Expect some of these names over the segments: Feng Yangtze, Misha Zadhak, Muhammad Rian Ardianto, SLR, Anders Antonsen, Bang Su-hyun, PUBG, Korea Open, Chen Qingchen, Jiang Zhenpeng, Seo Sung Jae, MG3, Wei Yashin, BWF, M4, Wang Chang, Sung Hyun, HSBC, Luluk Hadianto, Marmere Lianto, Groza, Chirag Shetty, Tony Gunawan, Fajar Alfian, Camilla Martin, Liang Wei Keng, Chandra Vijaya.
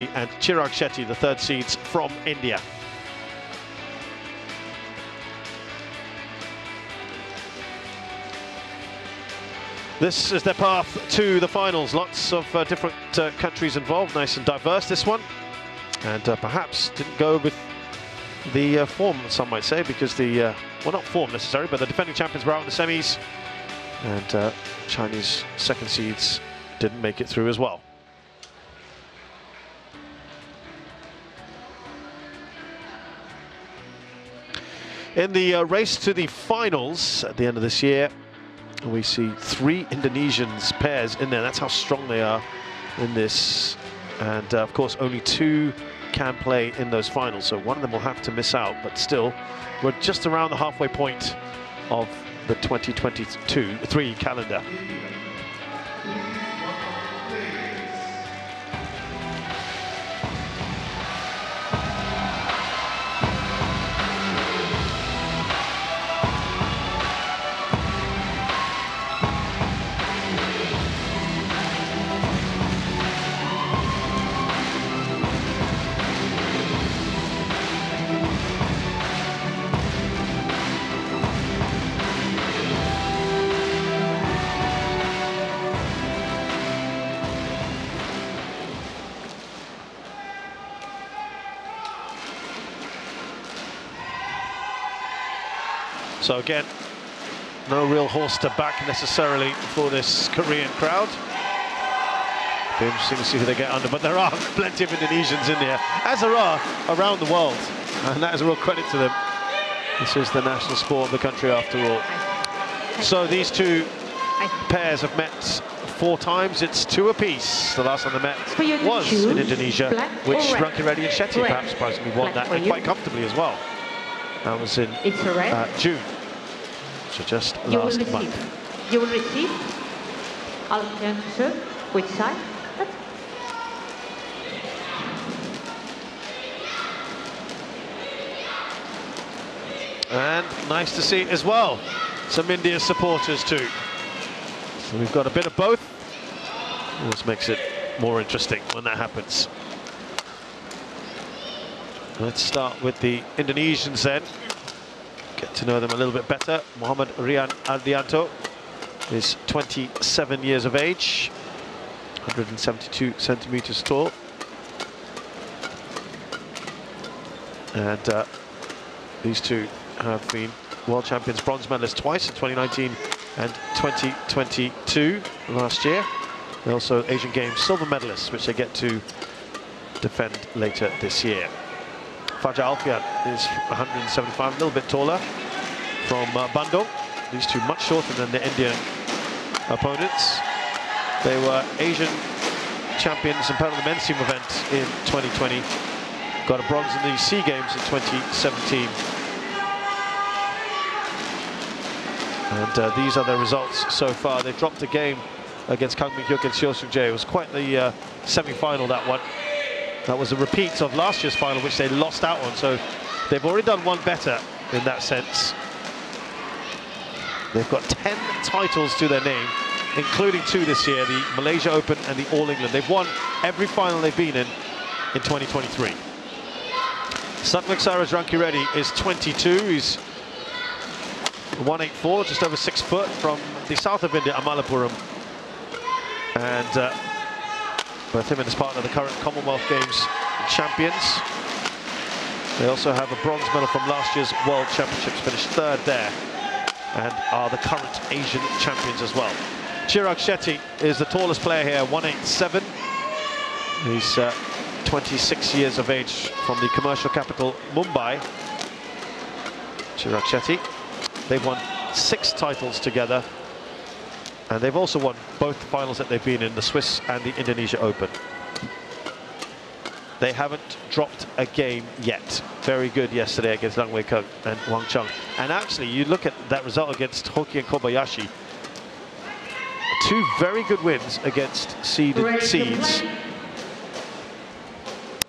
And Chirag Shetty, the third seeds from India. This is their path to the finals. Lots of different countries involved, nice and diverse this one. And perhaps didn't go with the form, some might say, because the, well, not form necessarily, but the defending champions were out in the semis. And Chinese second seeds didn't make it through as well. In the race to the finals at the end of this year, we see three Indonesians pairs in there. That's how strong they are in this. And of course, only two can play in those finals, so one of them will have to miss out. But still, we're just around the halfway point of the 2022-3 calendar. So again, no real horse to back necessarily for this Korean crowd. It'll be interesting to see who they get under, but there are plenty of Indonesians in there, as there are around the world, and that is a real credit to them. This is the national sport of the country after all. So these two pairs have met four times. It's two apiece. The last time they met was in Indonesia, which Rankireddy and Shetty perhaps surprisingly won that, and quite comfortably as well. That was in June, so just last month. You will receive Alfian, which side? And nice to see as well some India supporters too. So we've got a bit of both. This makes it more interesting when that happens. Let's start with the Indonesians then. Get to know them a little bit better. Muhammad Rian Ardianto is 27 years of age, 172 centimeters tall. And these two have been world champions, bronze medalists twice in 2019 and 2022 last year. They're also Asian Games silver medalists, which they get to defend later this year. Fajar Alfian is 175, a little bit taller, from Bandung. These two much shorter than the Indian opponents. They were Asian champions in part of the men's team event in 2020. Got a bronze in the SEA Games in 2017. And these are their results so far. They dropped a game against Kang Min Hyuk and Seo Sung Jae. It was quite the semi-final, that one. That was a repeat of last year's final, which they lost out on, so they've already done one better in that sense. They've got 10 titles to their name, including two this year, the Malaysia Open and the All England. They've won every final they've been in 2023. Satwiksairaj Rankireddy is 22. He's 184, just over 6 foot, from the south of India, Amalapuram. And both him and his partner, the current Commonwealth Games champions. They also have a bronze medal from last year's World Championships, finished third there, and are the current Asian champions as well. Chirag Shetty is the tallest player here, 187. He's 26 years of age, from the commercial capital, Mumbai. Chirag Shetty, they've won 6 titles together. And they've also won both the finals that they've been in, the Swiss and the Indonesia Open. They haven't dropped a game yet. Very good yesterday against Liang Wei Keng and Wang Chang. And actually, you look at that result against Hoki and Kobayashi. Two very good wins against seeded seeds.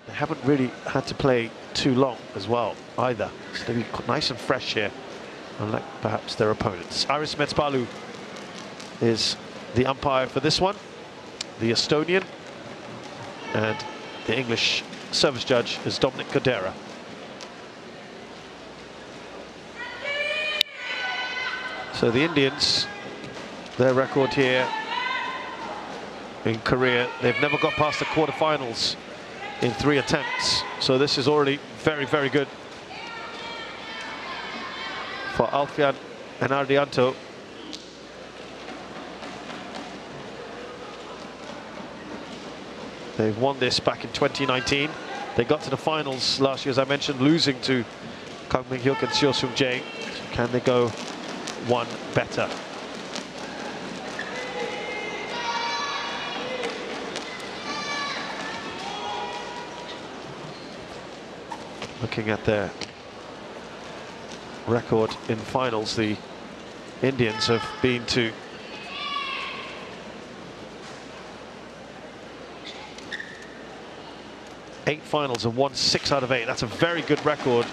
They haven't really had to play too long as well, either. So they'll be nice and fresh here, unlike perhaps their opponents. Iris Metspalu is the umpire for this one, the Estonian, and The English service judge is Dominic Godera. So the Indians, their record here in Korea, they've never got past the quarterfinals in 3 attempts. So this is already very, very good for Alfian and Ardianto. They've won this back in 2019. They got to the finals last year, as I mentioned, losing to Kang Min Hyuk and Seo Sung Jae. Can they go one better? Looking at their record in finals, the Indians have been to eight finals and won 6 out of 8. That's a very good record.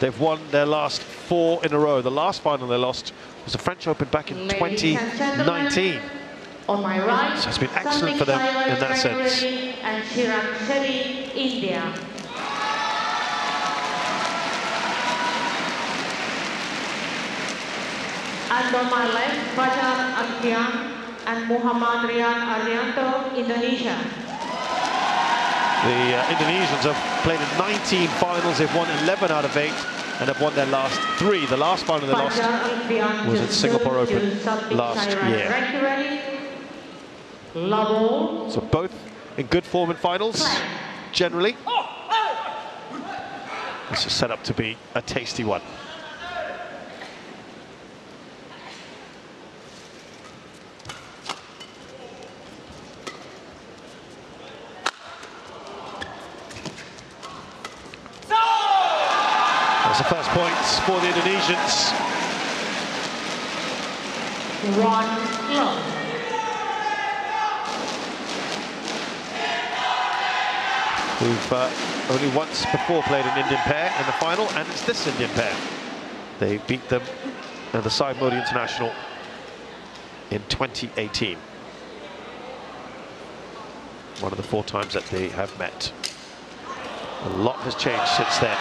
They've won their last 4 in a row. The last final they lost was the French Open back in 2019. On my right, so it's been excellent for them in that sense. And Chirag Shetty, India. And on my left, Fajar Alfian and Muhammad Rian Ardianto, Indonesia. The Indonesians have played in 19 finals. They've won 11 out of 8 and have won their last 3. The last final they lost was at Singapore Open last year. So both in good form in finals, generally. This is set up to be a tasty one. Points for the Indonesians. We've only once before played an Indian pair in the final, and it's this Indian pair. They beat them at the Side Modi International in 2018. One of the 4 times that they have met. A lot has changed since then,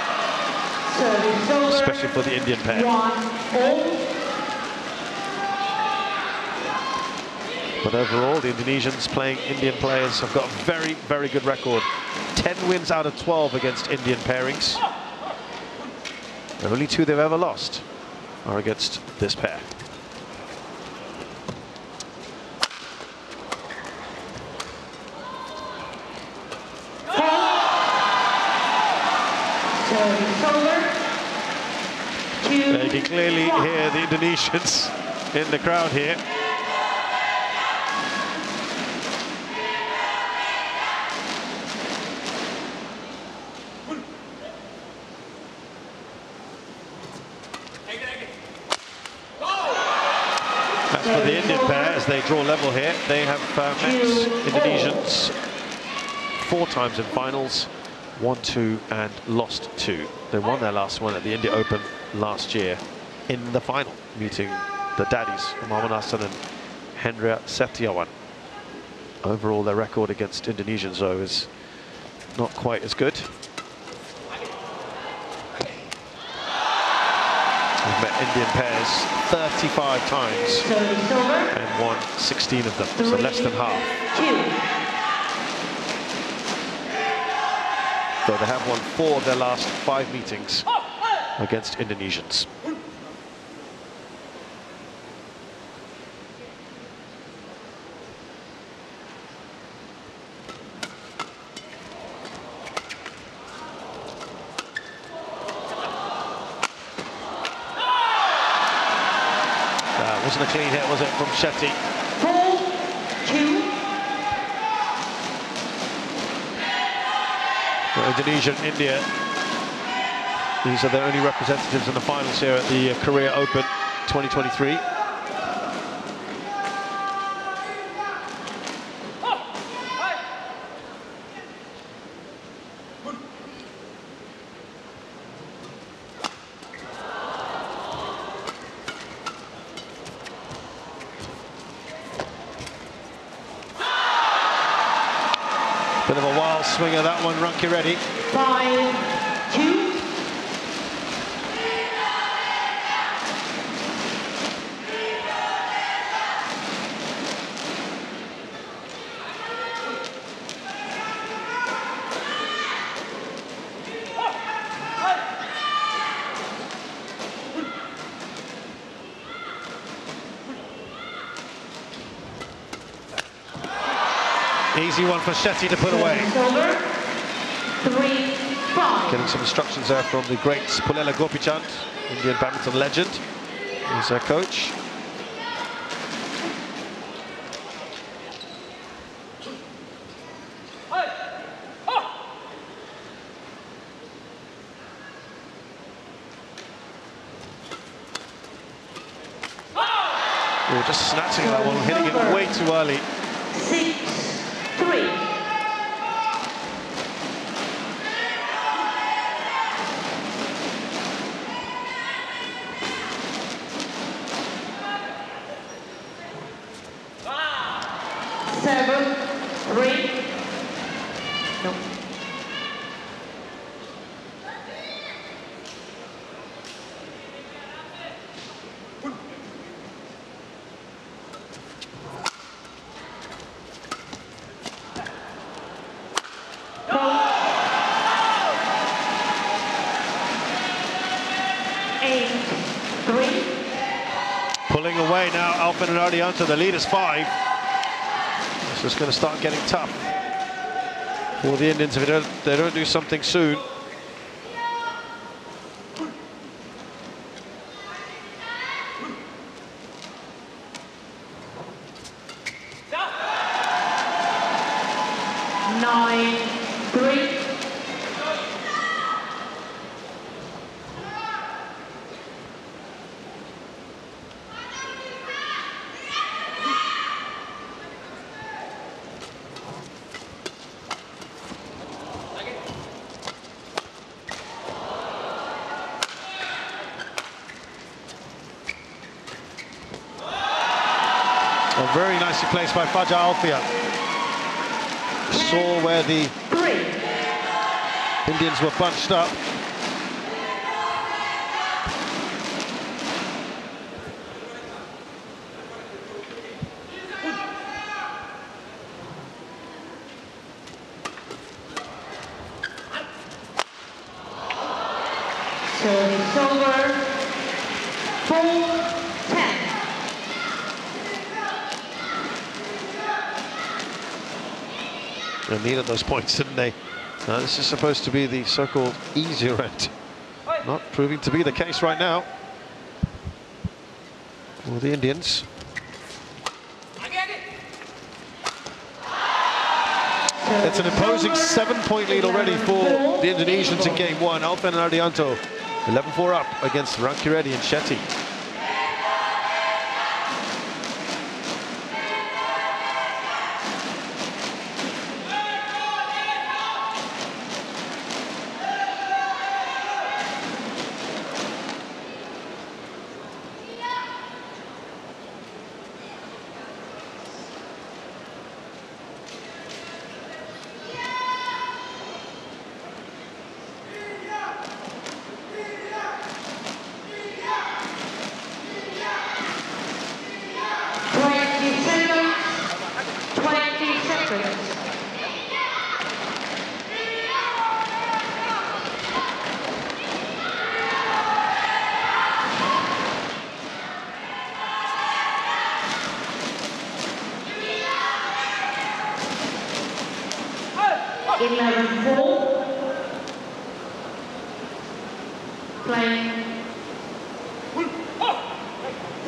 especially for the Indian pair. But overall, the Indonesians playing Indian players have got a very, very good record. 10 wins out of 12 against Indian pairings. The only 2 they've ever lost are against this pair. You can clearly hear the Indonesians in the crowd here. As for the Indian pair, as they draw level here, they have met Indonesians 4 times in finals, won 2 and lost 2. They won their last one at the India Open last year in the final, meeting the daddies, Muhammad Rian and Hendra Setiawan. Overall, their record against Indonesians, though, is not quite as good. We've met Indian pairs 35 times and won 16 of them, so less than half. Though they have won 4 of their last 5 meetings against Indonesians. Wasn't a clean hit, was it, from Shetty? 4-2. Indonesia and India, these are their only representatives in the finals here at the Korea Open 2023. Bit of a wild swing of that one, Rankireddy. 5-2. Easy one for Shetty to put away. Getting some instructions there from the great Pullela Gopichand, Indian badminton legend. He's their coach. Oh, just snatching that one, hitting it way too early. 6-3. Ardianto, the lead is 5. This is going to start getting tough for the Indians if they don't do something soon. Very nicely placed by Fajar Alfian. Saw where the Indians were bunched up. Needed those points, didn't they? Now, this is supposed to be the so-called easier end. Not proving to be the case right now for the Indians. I get it. It's an imposing 7-point lead already for the Indonesians in game one. Alfian and Ardianto 11-4 up against Rankireddy and Shetty.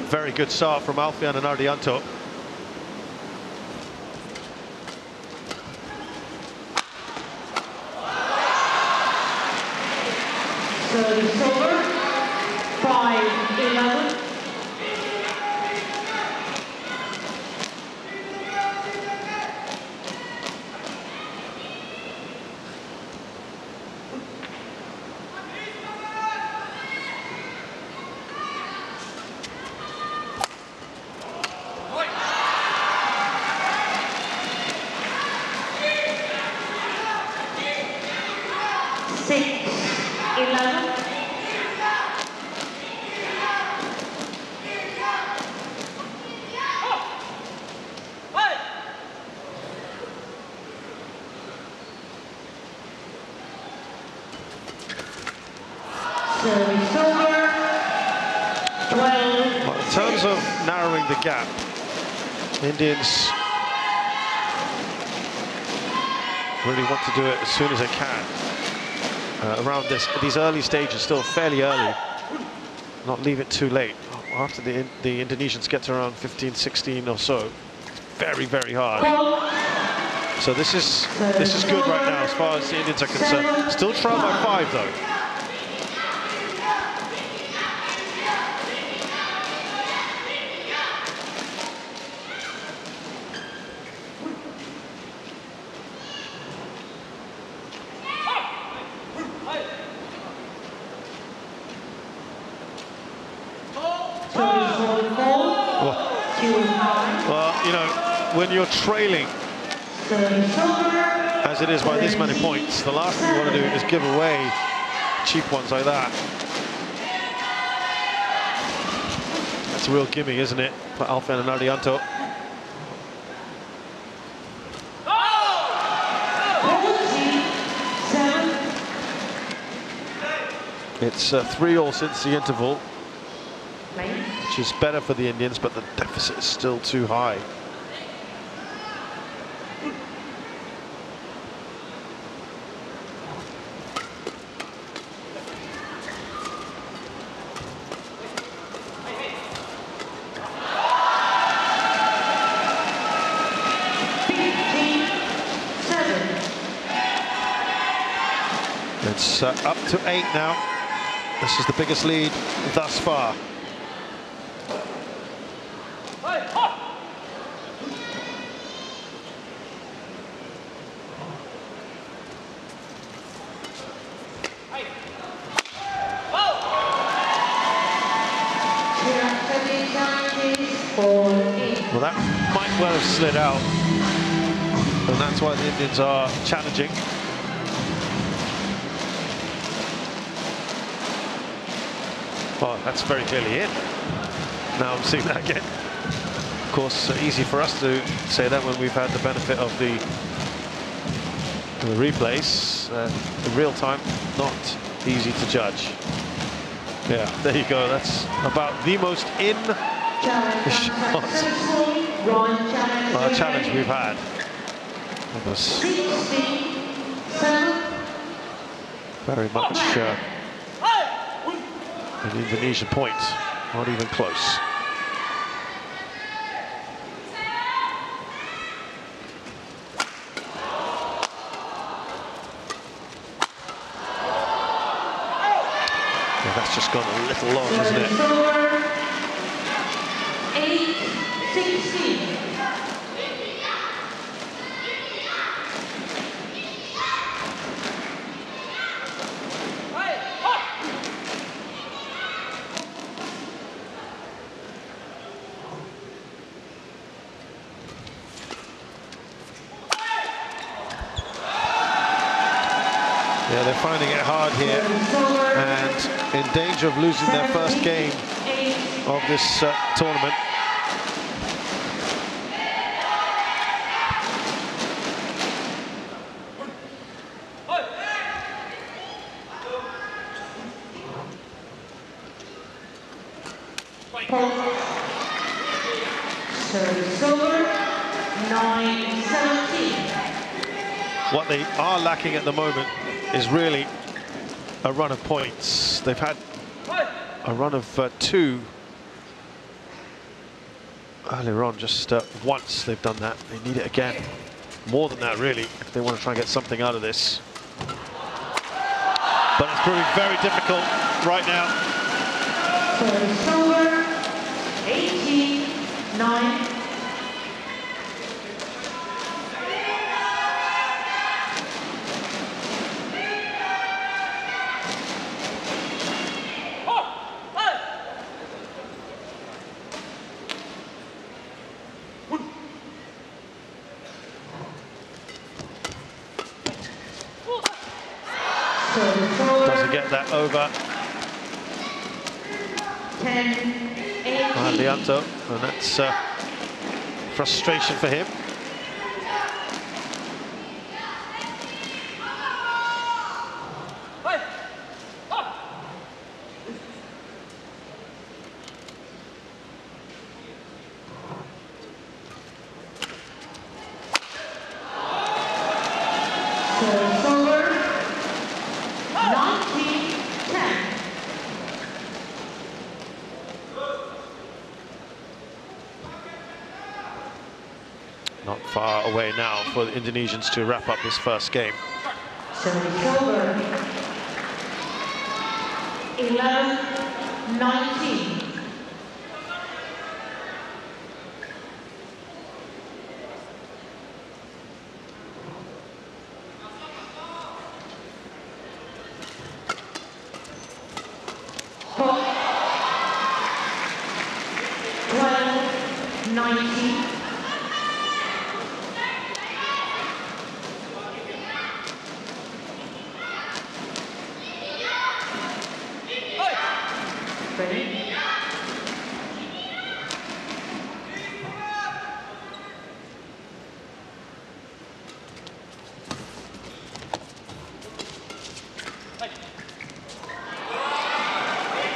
Very good start from Alfian and Ardianto. 6, 11. Service over, 12. Well, in terms of narrowing the gap, Indians really want to do it as soon as they can. Around these early stages, still fairly early, not leave it too late. After the Indonesians get to around 15, 16 or so, it's very, very hard. So this is good right now as far as the Indians are concerned. Still trailing by 5 though. When you're trailing, as it is by this many points, the last thing you want to do is give away cheap ones like that. That's a real gimme, isn't it, for Alfian and Ardianto. It's 3-all since the interval, which is better for the Indians, but the deficit is still too high. It's up to 8 now. This is the biggest lead thus far. Well, that might well have slid out, and that's why the Indians are challenging. Oh, that's very clearly it. Now I'm seeing that again. Of course, easy for us to say that when we've had the benefit of the replays. In real time, not easy to judge. Yeah, there you go. That's about the most shot challenge we've had. That was very much... an Indonesian point, not even close. Yeah, that's just gone a little long, isn't it? 8-16. Yeah, they're finding it hard here and in danger of losing their first game of this tournament. What they are lacking at the moment is really a run of points. They've had a run of 2 earlier on. Just once they've done that. They need it again. More than that, really, if they want to try and get something out of this. But it's proving very difficult right now. So 18-9. Doesn't get that over. And Lianto, and that's frustration for him. Not far away now for the Indonesians to wrap up this first game. So it's over. 11-19.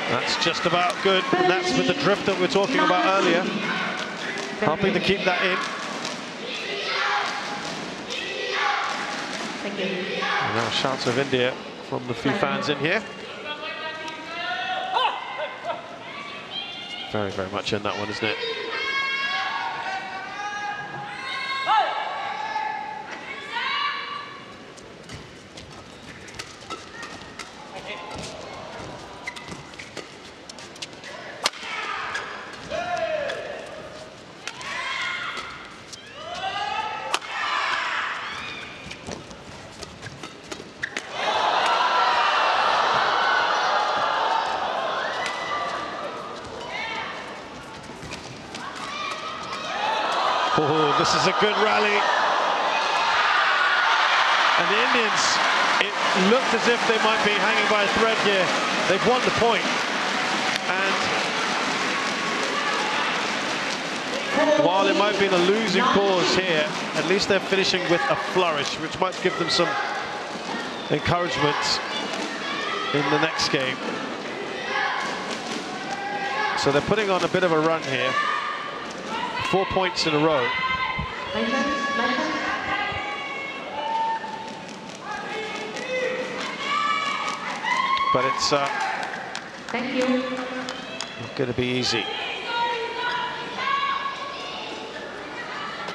That's just about good, and that's with the drift that we were talking about earlier. Helping to keep that in. Thank you. And now shouts of India from the few fans in here. Very, very much in that one, isn't it? Oh, this is a good rally. And the Indians, it looked as if they might be hanging by a thread here. They've won the point. And while it might be the losing cause here, at least they're finishing with a flourish, which might give them some encouragement in the next game. So they're putting on a bit of a run here. 4 points in a row. But it's not going to be easy.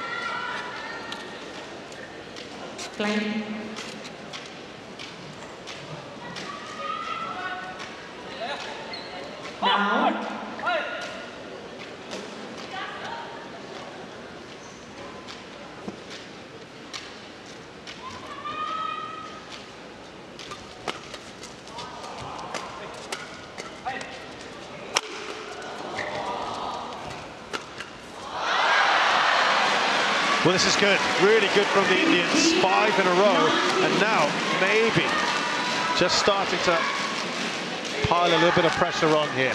Now. Well, this is good, really good from the Indians, 5 in a row, and now maybe just starting to pile a little bit of pressure on here.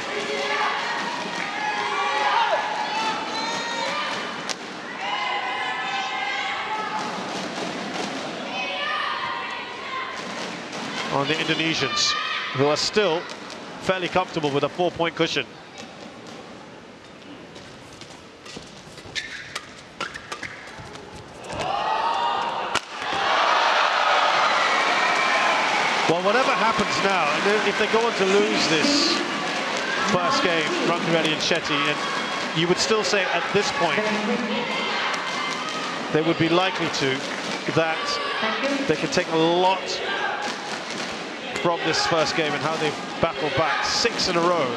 On the Indonesians, who are still fairly comfortable with a 4-point cushion. Whatever happens now, and if they go on to lose this first game, Rankireddy and Shetty, and you would still say at this point they would be likely to, that they could take a lot from this first game and how they've battled back 6 in a row.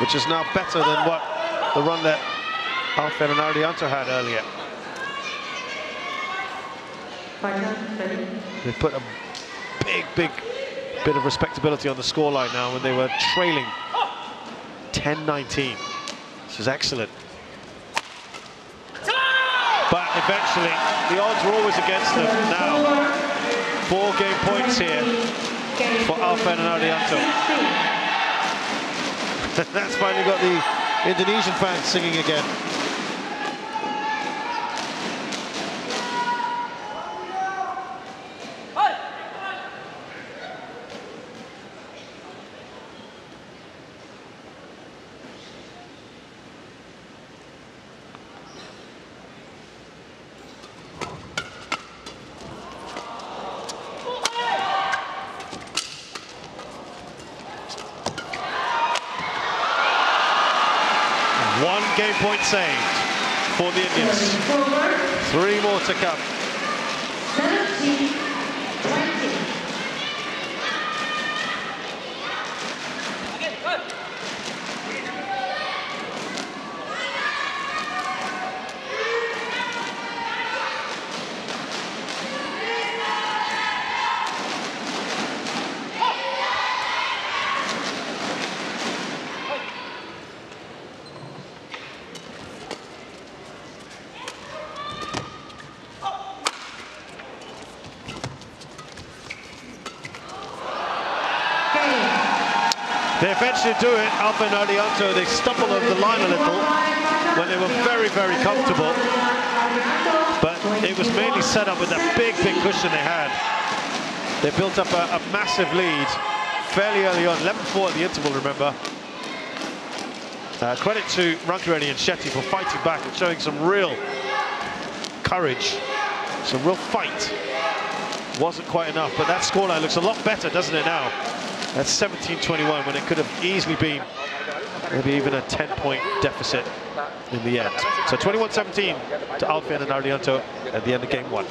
Which is now better than what the run that Alfian and Ardianto had earlier. They put a big, big bit of respectability on the scoreline now when they were trailing 10-19. This is excellent. But eventually. The odds were always against them. Now, 4 game points here for Alfian and Ardianto. That's finally got the Indonesian fans singing again. Saved for the Indians. 3 more to come. 17, 20. To do it, Alfian and Ardianto, they stumbled over the line a little when they were very comfortable, but it was mainly set up with that big cushion they had. They built up a massive lead fairly early on, 11-4 at the interval, remember. Credit to Rankireddy and Shetty for fighting back and showing some real courage, some real fight. Wasn't quite enough, but that scoreline looks a lot better, doesn't it now? That's 17-21 when it could have easily been maybe even a 10-point deficit in the end. So 21-17 to Alfian and Ardianto at the end of game 1.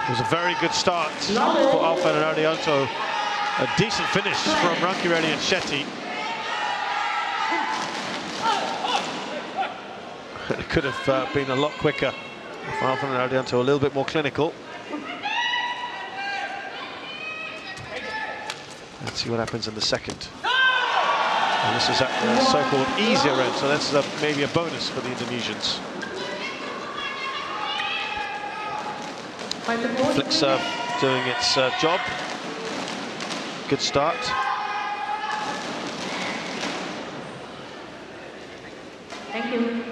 It was a very good start for Alfian and Ardianto. A decent finish from Rankireddy and Shetty. It could have been a lot quicker. Alfian and Ardianto a little bit more clinical. Let's see what happens in the second. And this is at the so-called easier end, so that's maybe a bonus for the Indonesians. Flick serve doing its job. Good start. Thank you.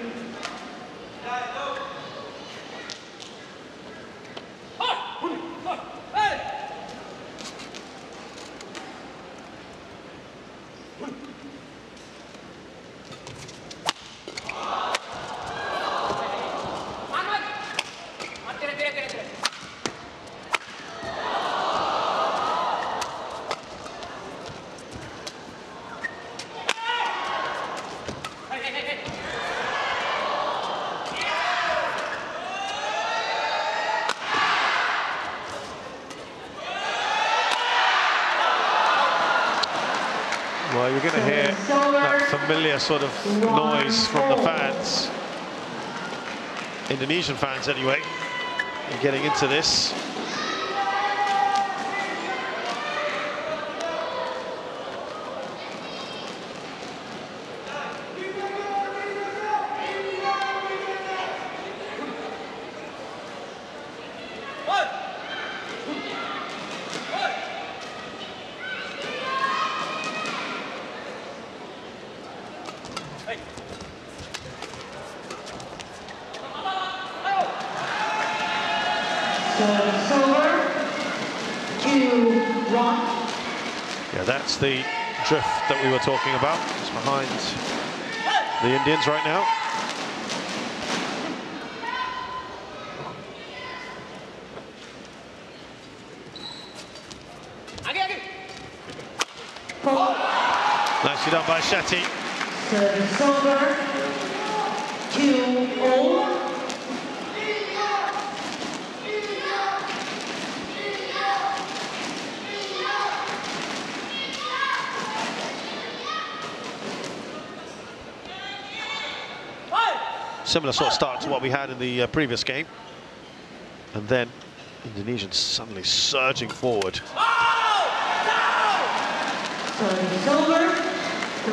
You're going to hear that familiar sort of noise from the fans, Indonesian fans anyway, getting into this. So silver to bronze. Yeah, that's the drift that we were talking about. It's behind the Indians right now. Nicely done by Shetty. Serve silver, 2-0. Similar sort of start to what we had in the previous game. And then Indonesians suddenly surging forward. Serve silver.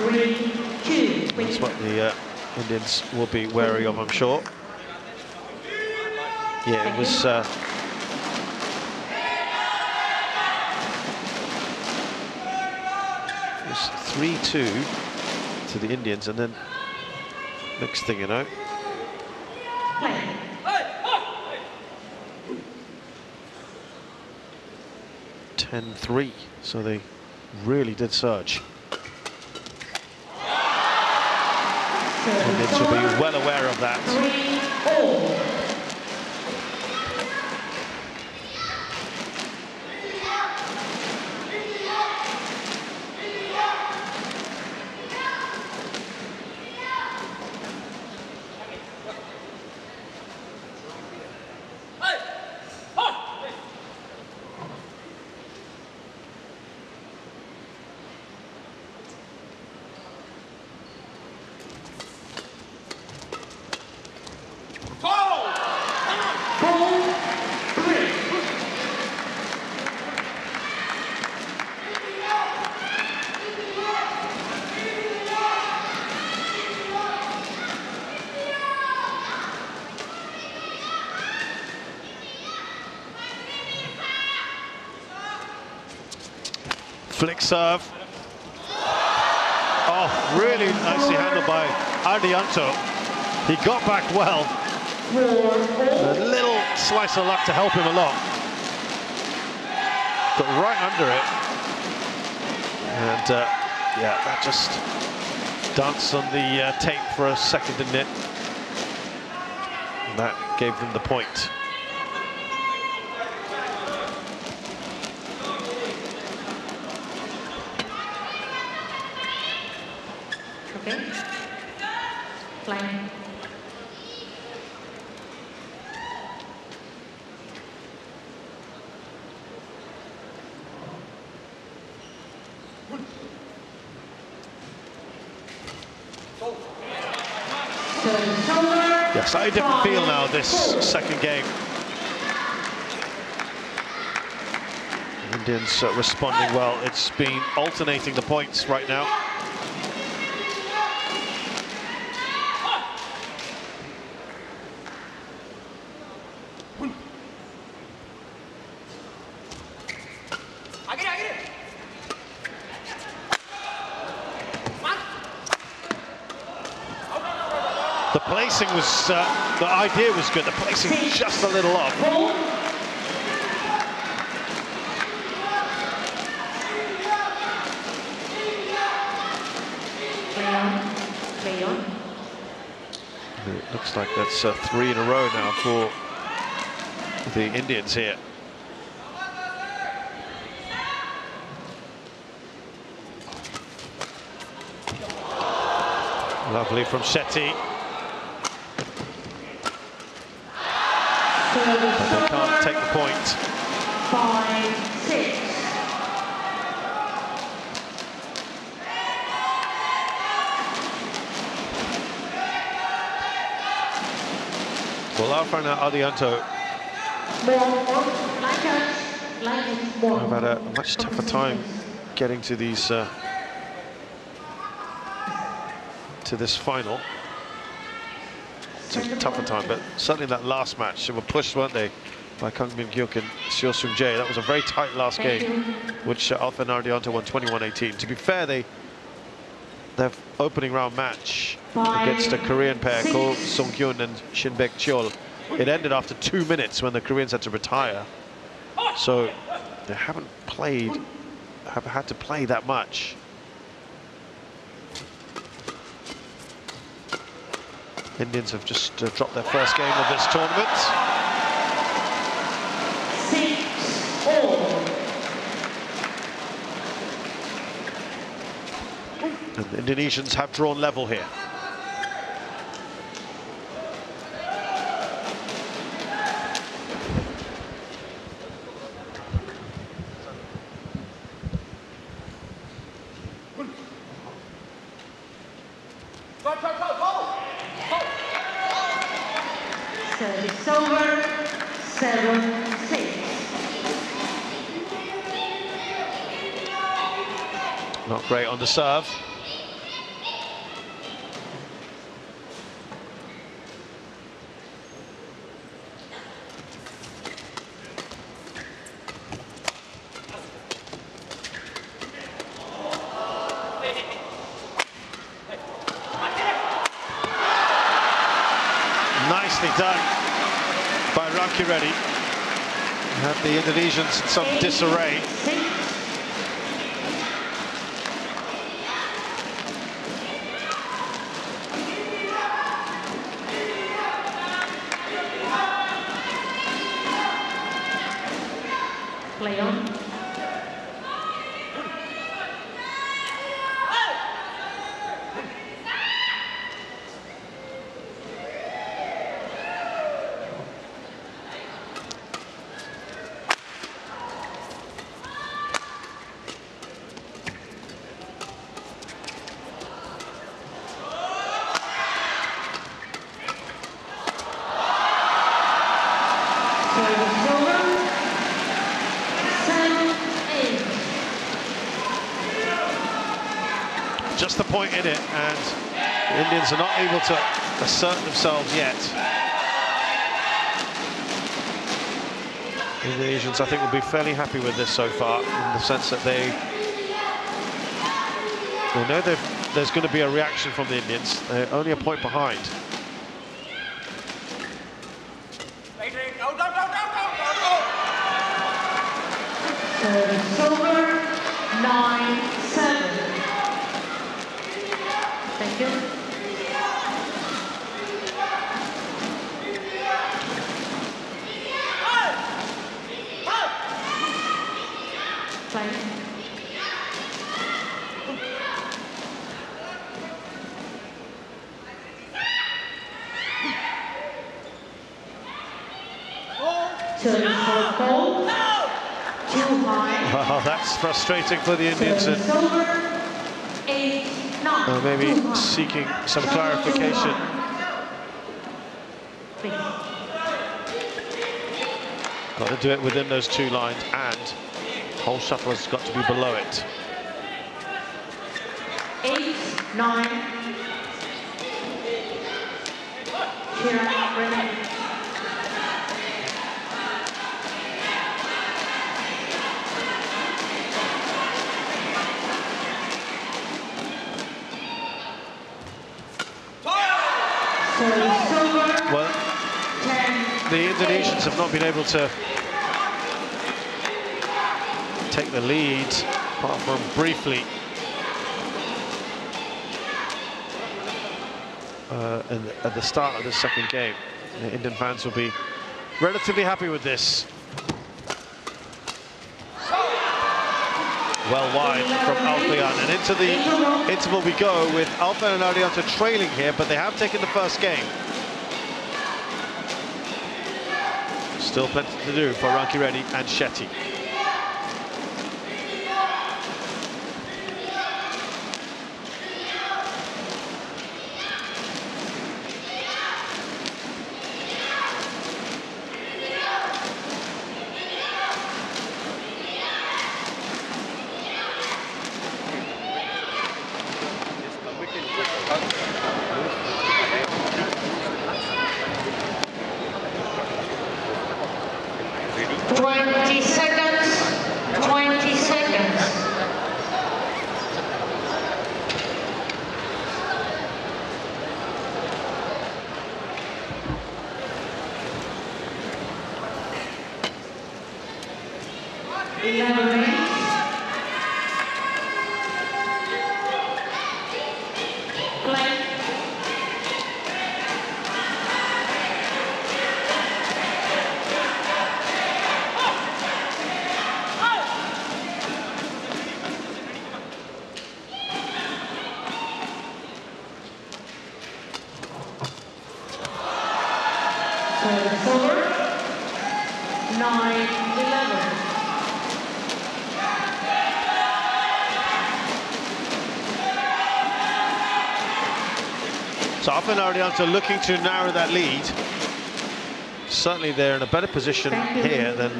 3-2. That's what the Indians will be wary of, I'm sure. Yeah, it was it was 3-2 to the Indians, and then next thing you know. Hey. 10-3, so they really did surge. Indians will be well aware of that. 4-3. Flick serve. Oh, really nicely handled by Ardianto. He got back well. A little slice of luck to help him along. Got right under it. And yeah, that just danced on the tape for a second, didn't it? And that gave them the point. Yeah, slightly different feel now, this second game. The Indians responding well. It's been alternating the points right now. Was the idea was good, the placing just a little off. It looks like that's three in a row now for the Indians here. Lovely from Shetty. But they can't take the point. 5-6. Well, our friend Ardianto have had a much tougher time getting to these to this final. It's a tougher time, but certainly that last match, they were pushed, weren't they, by Kang Min Hyuk and Seo Sung Jae. That was a very tight last game, which Alfian Ardianto won 21-18. To be fair, their opening round match against a Korean pair called Sung Hyun and Shin Bek Cheol It ended after 2 minutes when the Koreans had to retire. So they have had to play that much. Indians have just dropped their first game of this tournament. 6-0. And the Indonesians have drawn level here. Great on the serve. Nicely done by Rankireddy. Had the Indonesians in some disarray. Just the point in it, and the Indians are not able to assert themselves yet. The Indonesians, I think, will be fairly happy with this so far, in the sense that they know there's going to be a reaction from the Indians. They're only a point behind. Well, that's frustrating for the Indians, and maybe seeking some clarification. Got to do it within those two lines, and whole shuttle has got to be below it. 8-9. Here, well, the Indonesians have not been able to take the lead, apart from briefly at the start of the second game. The Indian fans will be relatively happy with this. Well wide from Alfian, and into the interval we go with Alfian and Ardianto trailing here, but they have taken the first game. Still plenty to do for Rankireddy and Shetty. So Alfian Ardianto looking to narrow that lead. Certainly they're in a better position here than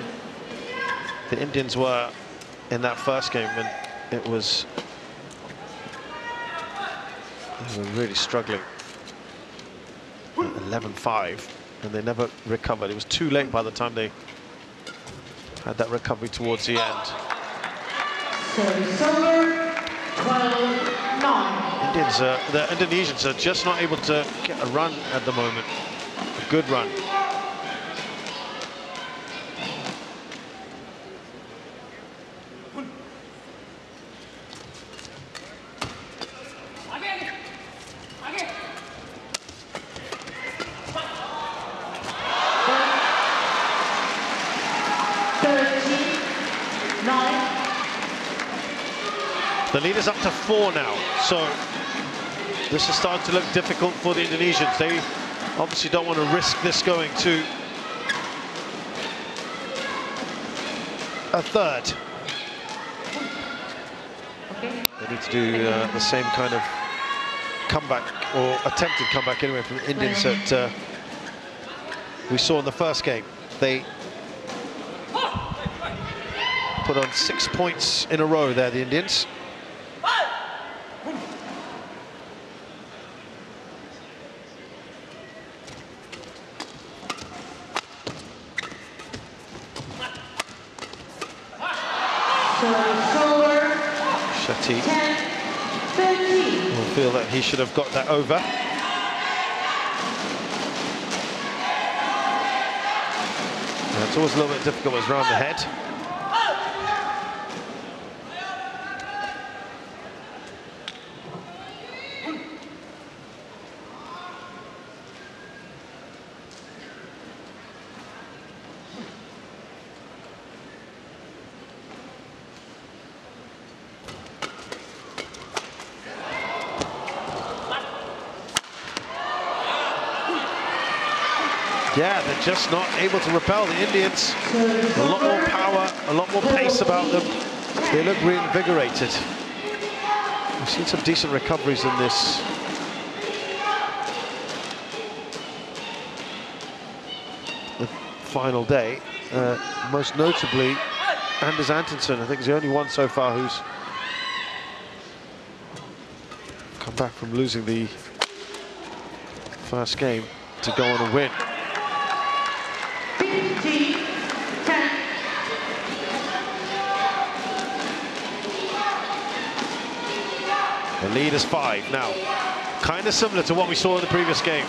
the Indians were in that first game when it was... They were really struggling at 11-5 and they never recovered. It was too late by the time they had that recovery towards the end. The Indonesians are just not able to get a run at the moment. A good run. The lead is up to 4 now, so this is starting to look difficult for the Indonesians. They obviously don't want to risk this going to a third. Okay. They need to do the same kind of comeback, or attempted comeback anyway, from the Indians that we saw in the first game. They put on 6 points in a row there, the Indians. Shetty will feel that he should have got that over. And it's always a little bit difficult when it's round the head. Yeah, they're just not able to repel the Indians. A lot more power, a lot more pace about them. They look reinvigorated. We've seen some decent recoveries in this. The final day, most notably, Anders Antonsen, I think, is the only one so far who's come back from losing the first game to go on and win. The lead is 5 now. Kind of similar to what we saw in the previous game.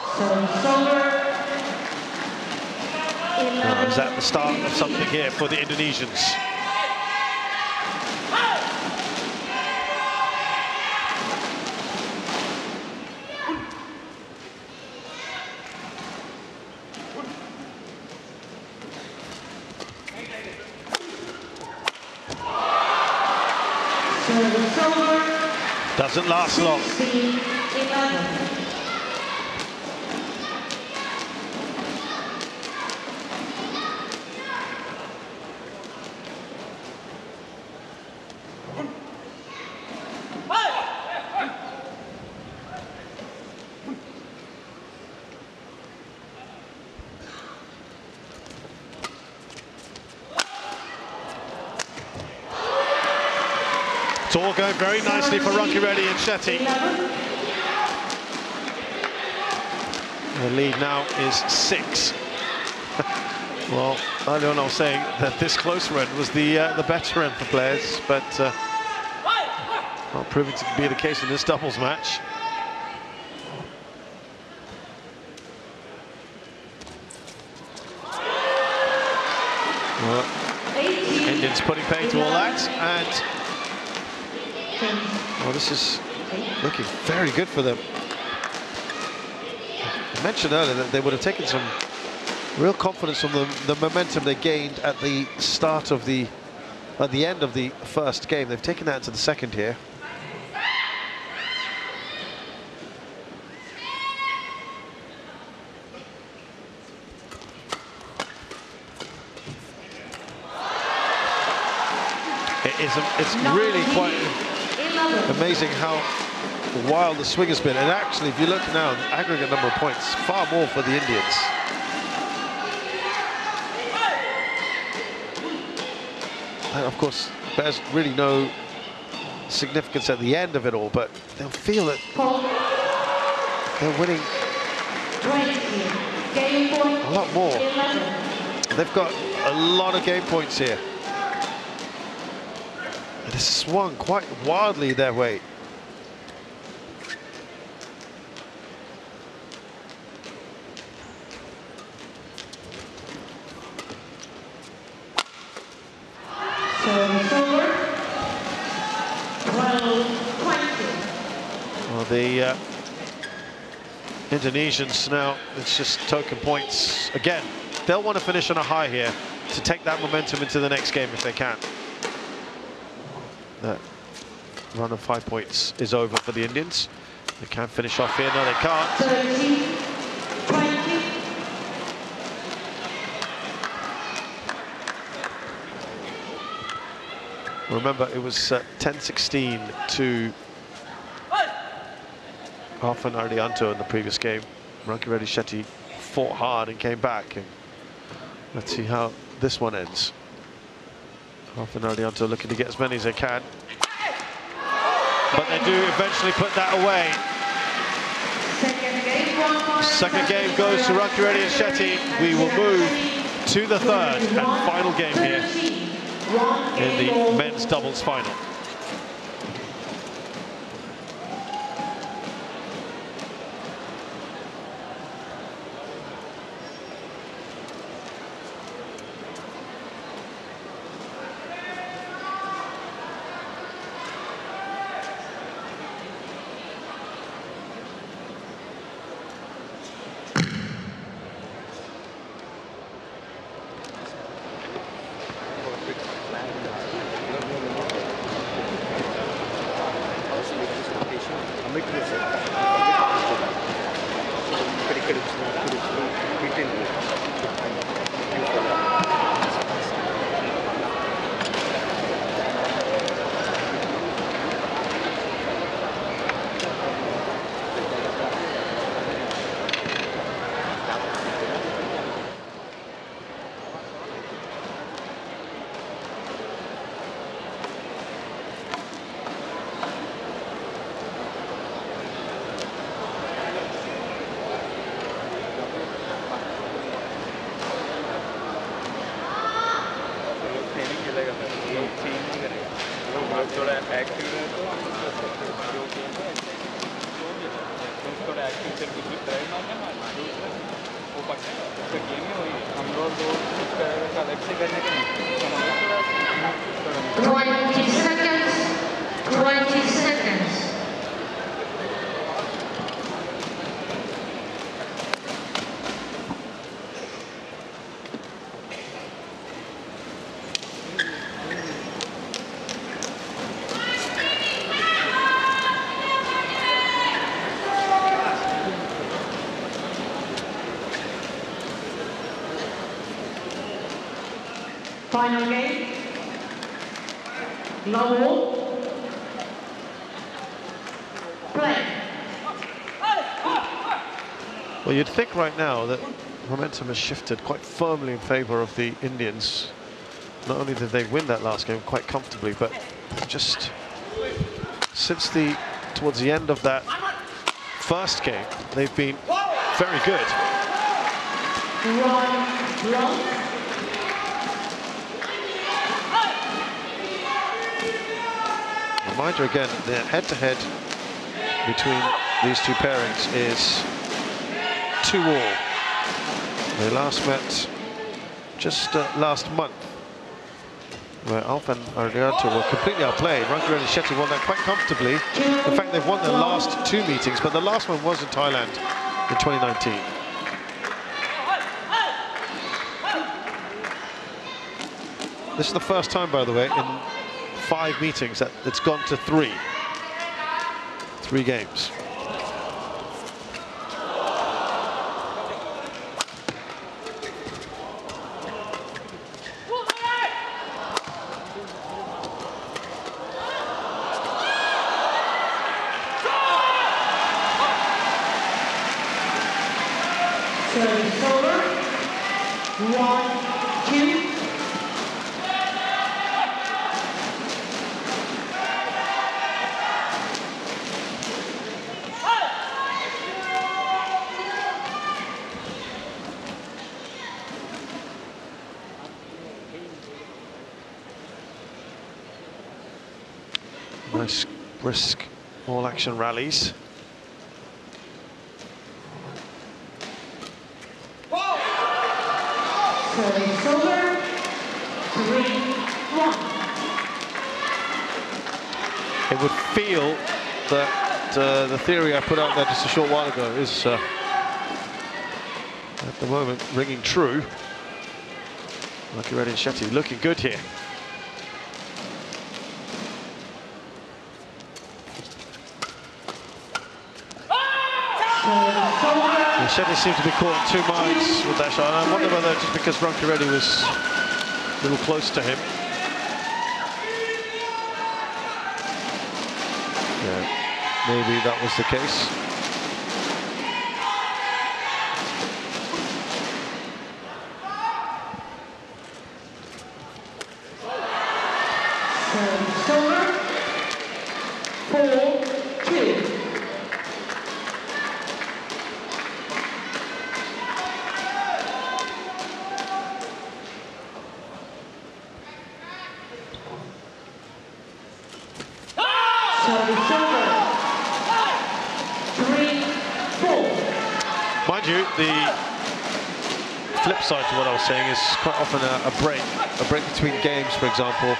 Oh, is that the start of something here for the Indonesians? Doesn't last long. It's all going very nicely for Rankireddy and Shetty. The lead now is 6. Well, earlier on I was saying that this close run was the better end for players, but not proving to be the case in this doubles match. Indians putting paid to all that, and well, this is looking very good for them. I mentioned earlier that they would have taken some real confidence from the momentum they gained at the start of the, at the end of the first game. They've taken that to the second here. It's really quite amazing how wild the swing has been. And actually, if you look now, the aggregate number of points, far more for the Indians. And of course, there's really no significance at the end of it all, but they'll feel it. They're winning a lot more. They've got a lot of game points here. It has swung quite wildly their way. Well, the Indonesians now, it's just token points. Again, they'll want to finish on a high here to take that momentum into the next game if they can. That run of 5 points is over for the Indians. They can finish off here. No, they can't. 30. Remember, it was 10-16 to Arfan Ardianto in the previous game. Rankireddy Shetty fought hard and came back. And let's see how this one ends. Arfan Ardianto looking to get as many as they can. But they do eventually put that away. Second game goes to Rankireddy and Shetty. We will move to the third and final game here in the men's doubles final. Final game, long wall, play. Well, you'd think right now that momentum has shifted quite firmly in favour of the Indians. Not only did they win that last game quite comfortably, but just since the, towards the end of that first game, they've been very good. Long. Reminder again, the head-to-head between these two pairings is 2-2. They last met just last month where Alfian and Ardianto were completely outplayed. Rankireddy and Shetty won that quite comfortably. In fact, they've won their last two meetings, but the last one was in Thailand in 2019. This is the first time, by the way, in 5 meetings that it's gone to 3. 3 games. Nice, brisk, all-action rallies. It would feel that the theory I put out there just a short while ago is at the moment ringing true. Rankireddy and Shetty looking good here. Shetty seemed to be caught in two minds with that shot. And I wonder whether just because Rankireddy was a little close to him. Yeah, maybe that was the case. Saying is quite often a break between games, for example,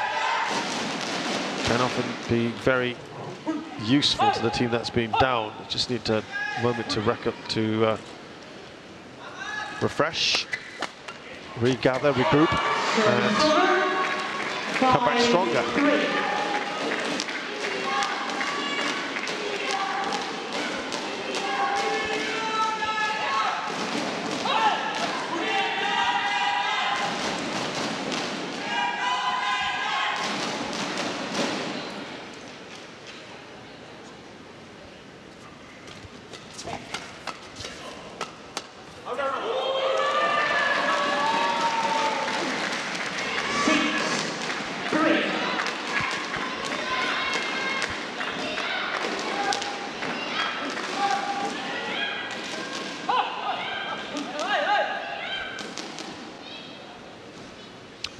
can often be very useful to the team that's been down. You just need a moment to refresh, regather, regroup, and come back stronger.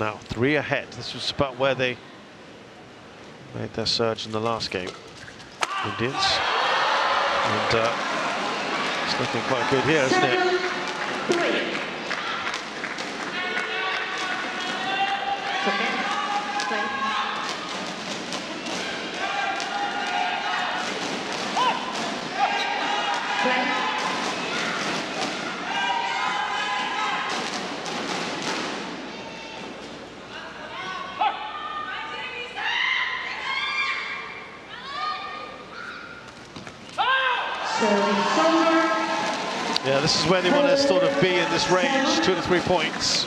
Now, 3 ahead. This was about where they made their surge in the last game. Indians. And it's looking quite good here, isn't it? 7-3. Yeah, this is where they want to sort of be in this range, 2 to 3 points.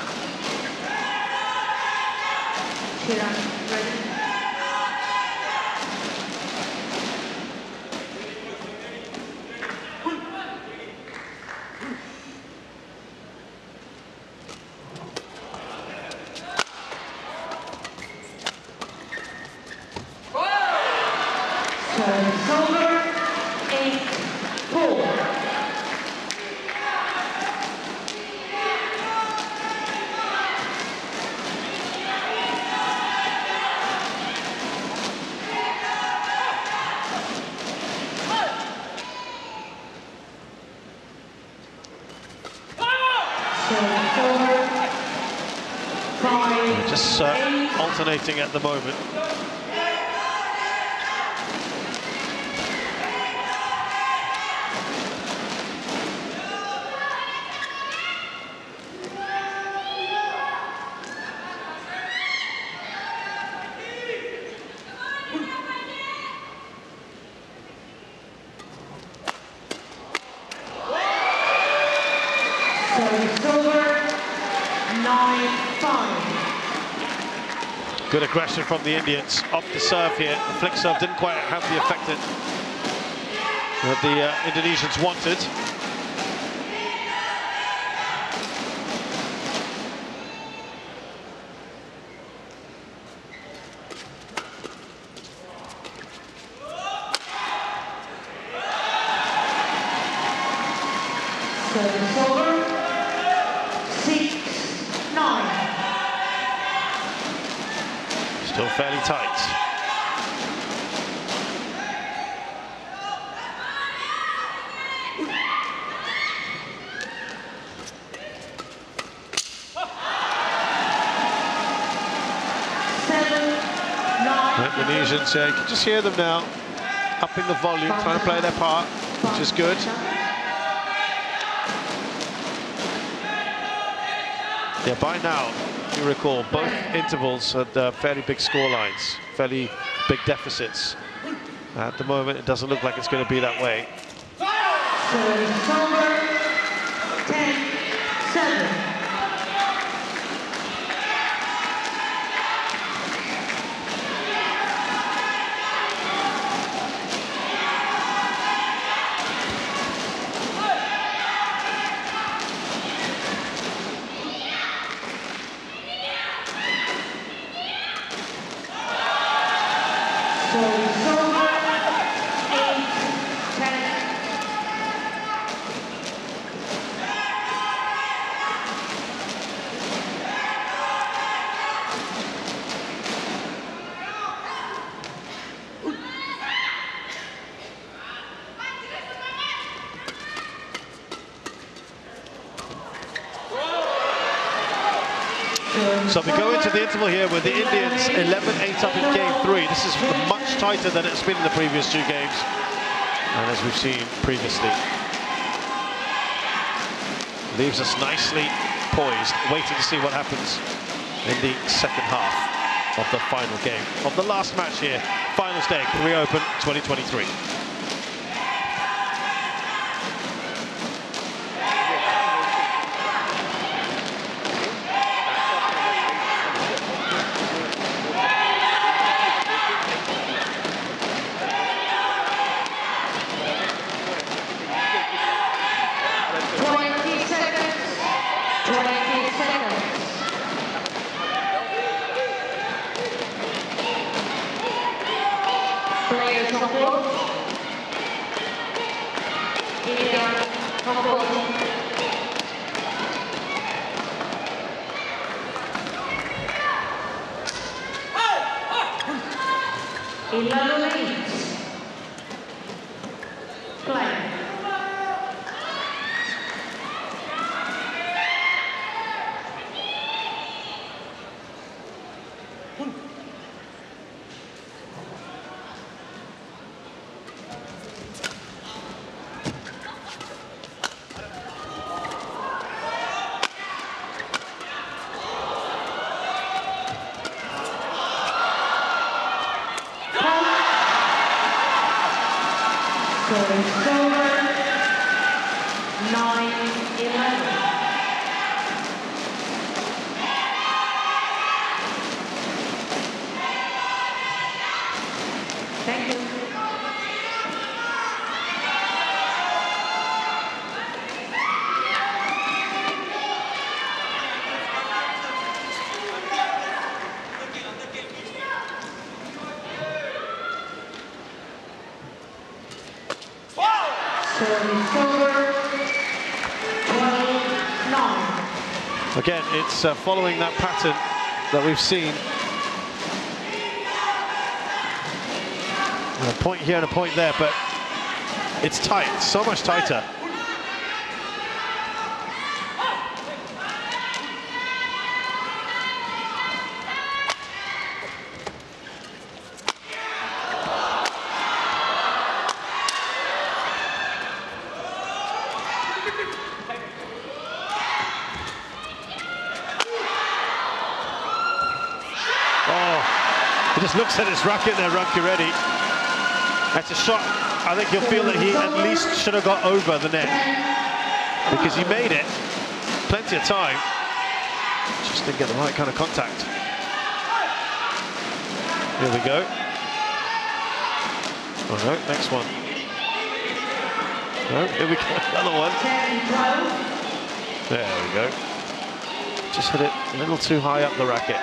Just alternating at the moment. Good aggression from the Indians, off the serve here. The flick serve didn't quite have the effect that the Indonesians wanted. You can just hear them now, upping the volume, trying to play their part, which is good. Yeah, by now, if you recall, both intervals had fairly big score lines, fairly big deficits. At the moment, it doesn't look like it's going to be that way. So we go into the interval here with the Indians 11-8 up in game three. This is much tighter than it's been in the previous two games, and as we've seen previously. Leaves us nicely poised, waiting to see what happens in the second half of the final game of the last match here. Finals day, Korea Open 2023. Again, it's following that pattern that we've seen. And a point here and a point there, but it's tight, so much tighter. just looks at his racket there, Rankireddy. That's a shot. I think you'll feel that he at least should have got over the net, because he made it. Plenty of time. Just didn't get the right kind of contact. Here we go. All right, next one. Oh, here we go, another one. There we go. Just hit it a little too high up the racket.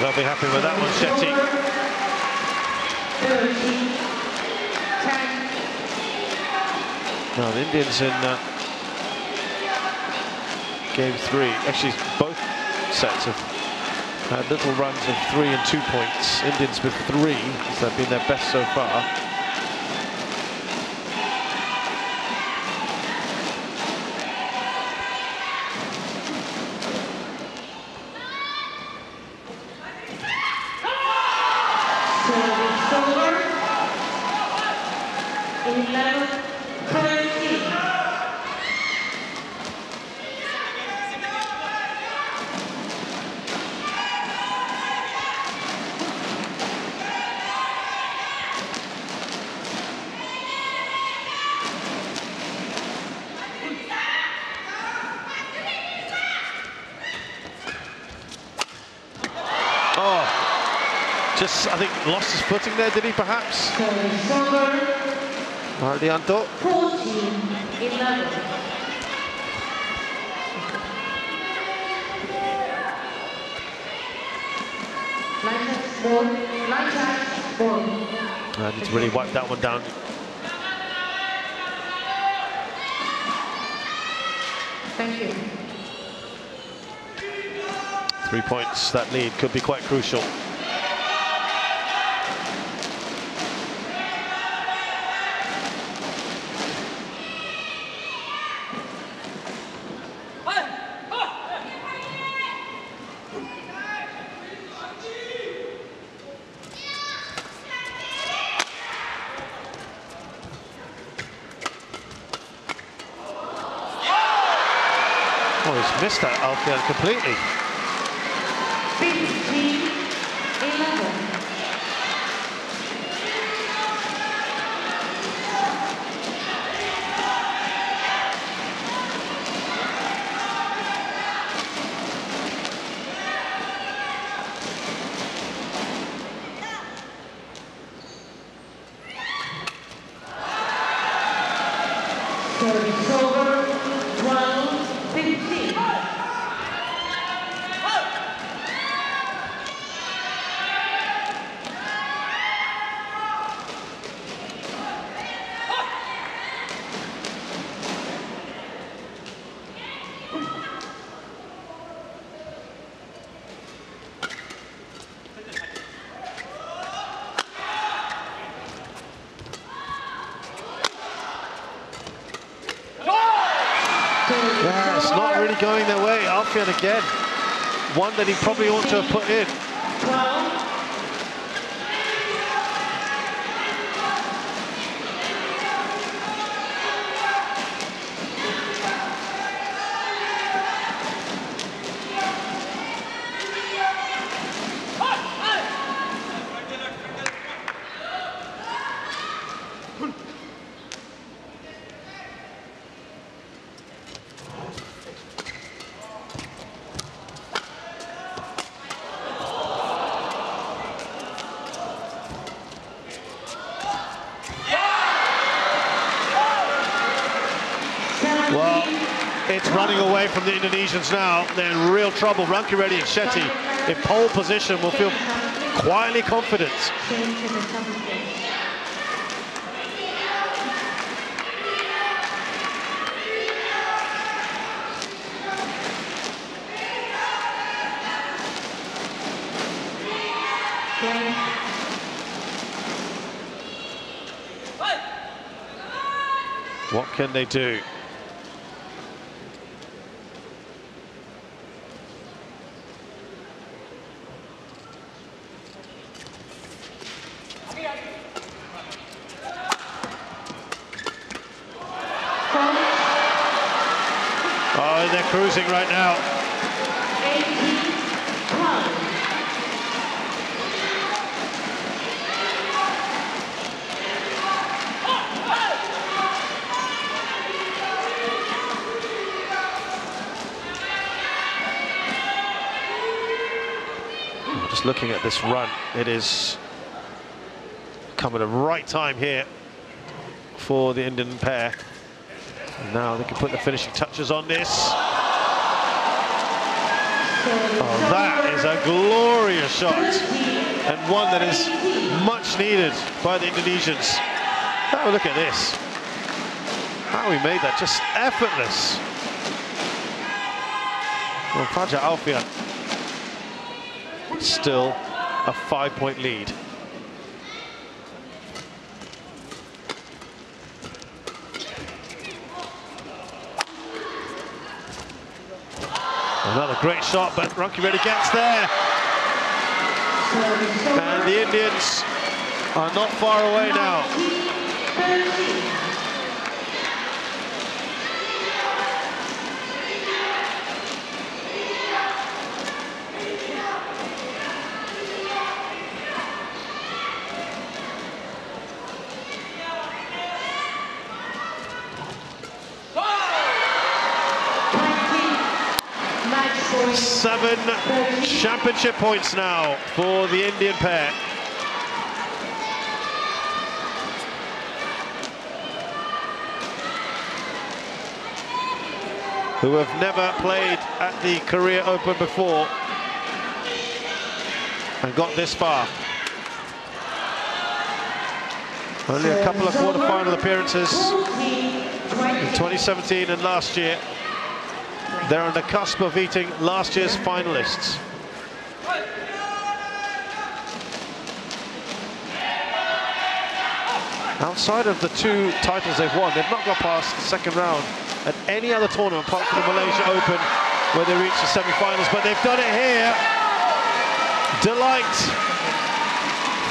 They'll be happy with that one, Shetty. Now the Indians in game three, actually both sets have had little runs of 3 and 2 points. Indians with 3, because they've been their best so far. I think lost his footing there, did he, perhaps? Ardianto. 14-11. I need to really wipe that one down. Thank you. 3 points, that lead could be quite crucial. Missed that, Alfian, completely. 15-11. Going their way, Alfian again. One that he probably ought to have put in. From the Indonesians now, they're in real trouble. Rankireddy and Shetty in pole position will feel quietly confident. What can they do? Oh, they're cruising right now. Just looking at this run, it is coming at the right time here for the Indian pair. And now they can put the finishing touches on this. Oh, that is a glorious shot, and one that is much needed by the Indonesians. Oh, look at this. How he made that, just effortless. Well, Fajar Alfian. Still a 5-point lead. Another great shot, but Rankireddy gets there. And the Indians are not far away now. Seven championship points now for the Indian pair. Who have never played at the Korea Open before and got this far. Only a couple of quarterfinal appearances in 2017 and last year. They're on the cusp of beating last year's finalists. Outside of the two titles they've won, they've not got past the second round at any other tournament apart from the Malaysia Open, where they reached the semi-finals, but they've done it here. Delight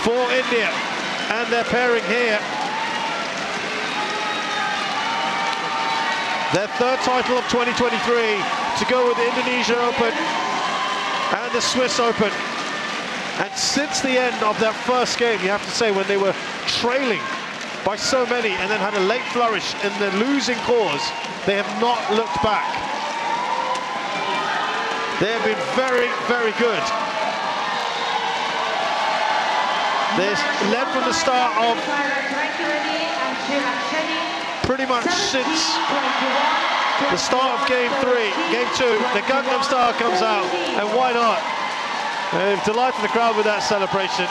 for India, and they're pairing here. Their third title of 2023 to go with the Indonesia Open and the Swiss Open. And since the end of that first game, you have to say, when they were trailing by so many and then had a late flourish in the losing cause, they have not looked back. They have been very, very good. They led from the start of pretty much since the start of game two, the Gangnam Style comes out, and why not? They've delighted the crowd with that celebration.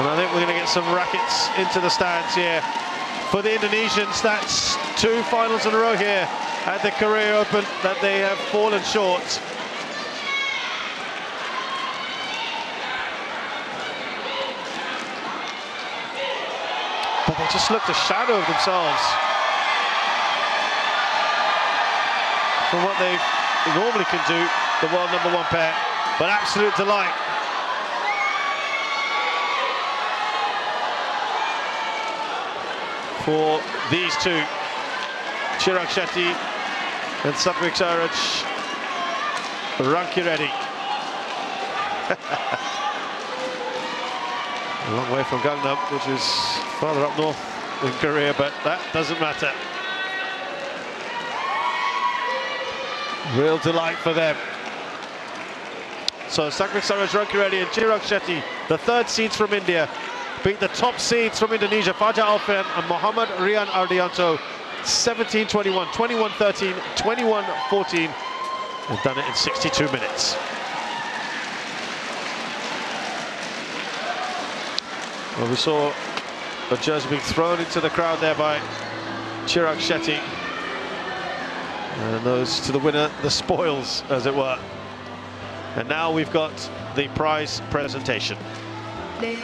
And I think we're gonna get some rackets into the stands here. For the Indonesians, that's two finals in a row here at the Korea Open that they have fallen short. But they just looked a shadow of themselves from what they normally can do, the world number one pair. But absolute delight. For these two, Chirag Shetty and Satwiksairaj Rankireddy. A long way from Gangnam, which is farther up north in Korea, but that doesn't matter. Real delight for them. So Satwiksairaj Rankireddy and Chirag Shetty, the third seeds from India, beat the top seeds from Indonesia, Fajar Alfian and Muhammad Rian Ardianto, 17-21, 21-13, 21-14, and done it in 62 minutes. Well, we saw a jersey being thrown into the crowd there by Chirag Shetty. And those to the winner, the spoils, as it were. And now we've got the prize presentation. 네,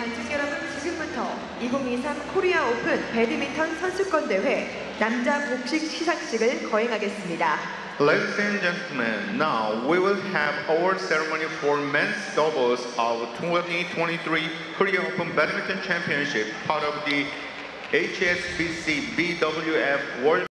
지금부터 2023 코리아 오픈 배드민턴 선수권 대회 남자 복식 시상식을 거행하겠습니다. Ladies and gentlemen, now we will have our ceremony for men's doubles of 2023 Korea Open Badminton Championship, part of the HSBC BWF World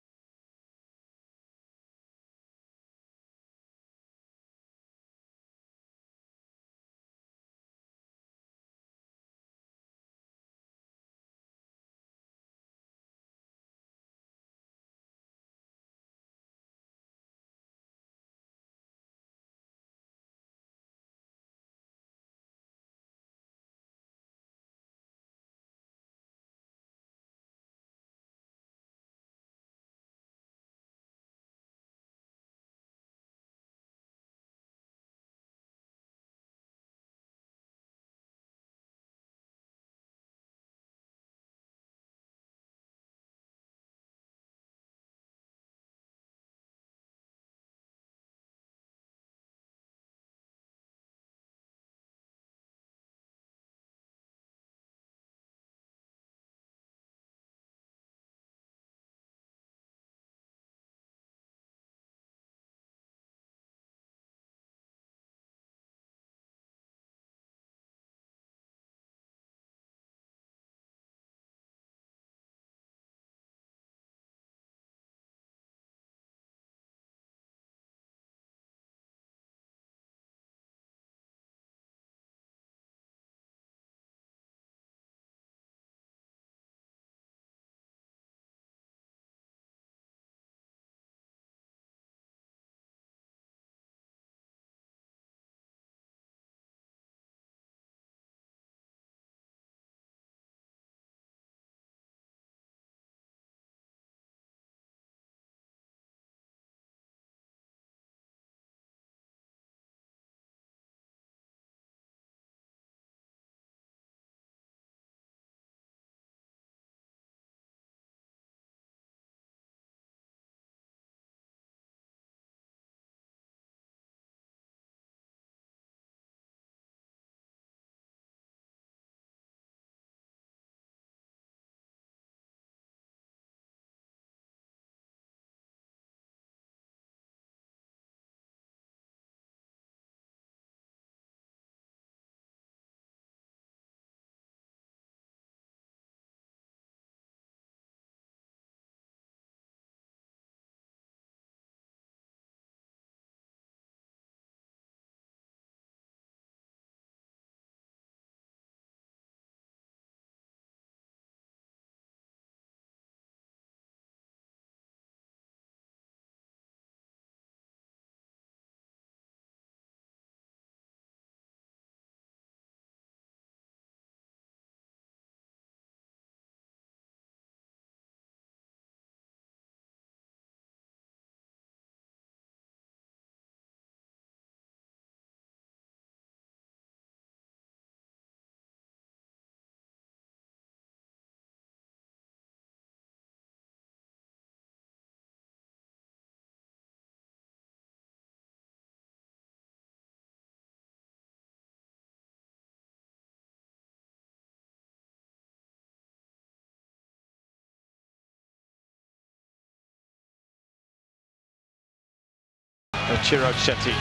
Chirag Shetty,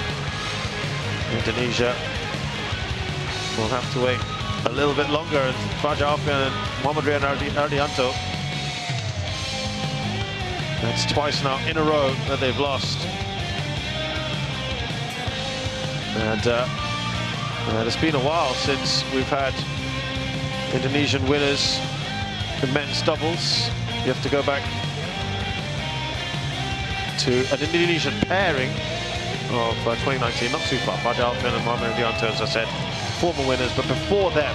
Indonesia, will have to wait a little bit longer. And Fajar Alfian and Muhammad Rian Ardianto. That's twice now in a row that they've lost. And it's been a while since we've had Indonesian winners in men's doubles. You have to go back to an Indonesian pairing of 2019, not too far. Fajar Alfian and Marmere Lianto, as I said, former winners, but before them,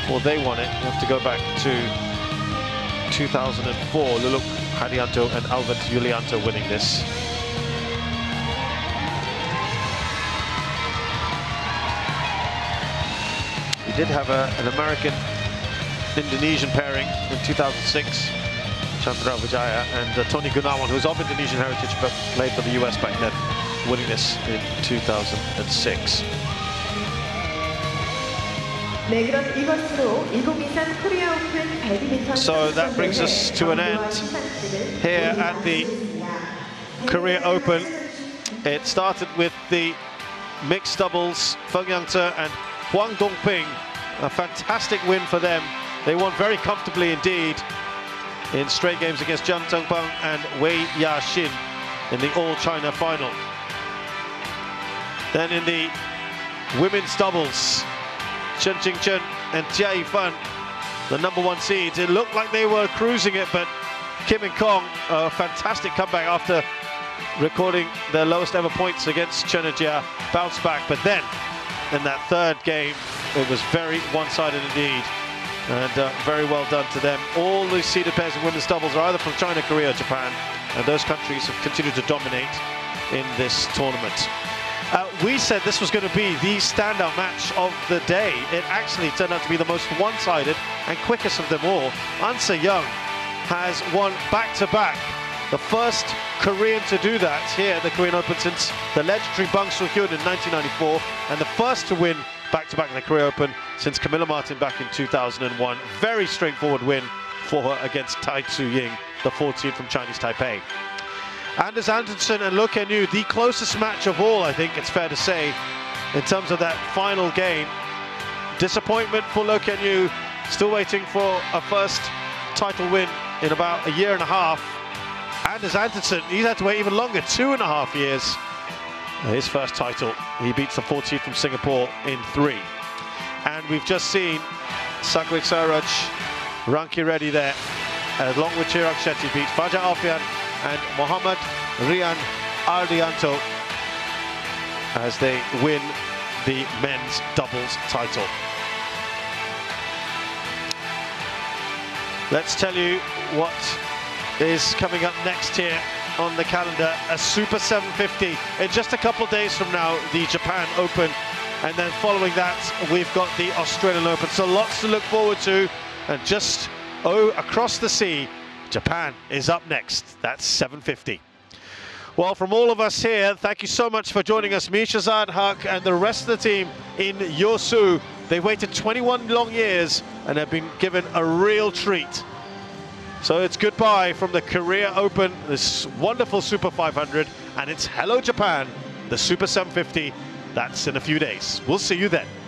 before they won it, you have to go back to 2004, Luluk Hadianto and Albert Yulianto winning this. We did have an American-Indonesian pairing in 2006. Chandra Vijaya and Tony Gunawan, who's of Indonesian heritage but played for the US back then, winning this in 2006. So that brings us to an end here at the Korea Open. It started with the mixed doubles, Feng Yangtze and Huang Dongping. A fantastic win for them. They won very comfortably indeed. in straight games against Jiang Zhenpeng and Wei Yashin in the All-China final. Then in the women's doubles, Chen Qingchen and Jia Yifan, the #1 seeds. It looked like they were cruising it, but Kim and Kong, a fantastic comeback after recording their lowest ever points against Chen and Jia, bounced back. But then in that third game, it was very one-sided indeed. And very well done to them. All the seeded pairs in women's doubles are either from China, Korea, or Japan. And those countries have continued to dominate in this tournament. We said this was going to be the standout match of the day. It actually turned out to be the most one-sided and quickest of them all. An Se-young has won back-to-back. The first Korean to do that here at the Korean Open since the legendary Bang Su-hyun in 1994. And the first to win back-to-back in the Korea Open since Camilla Martin back in 2001. Very straightforward win for her against Tai Tzu-ying, the 14 from Chinese Taipei. Anders Antonsen and Lokenu, the closest match of all, I think it's fair to say, in terms of that final game. Disappointment for Lokenu, still waiting for a first title win in about a year and a half. Anders Antonsen, he's had to wait even longer, 2.5 years. His first title, he beats the 14 from Singapore in 3. And we've just seen Satwiksairaj Rankireddy there, along with Chirag Shetty, beat Fajar Alfian and Muhammad Rian Ardianto as they win the men's doubles title. Let's tell you what is coming up next here on the calendar. A Super 750 in just a couple of days from now, the Japan Open, and then following that we've got the Australian Open. So lots to look forward to, and just across the sea, Japan is up next. That's 750. Well, from all of us here, thank you so much for joining us. Misha Zadhak and the rest of the team in Yeosu. They waited 21 long years and have been given a real treat. So it's goodbye from the Korea Open, this wonderful Super 500, and it's hello Japan, the Super 750. That's in a few days. We'll see you then.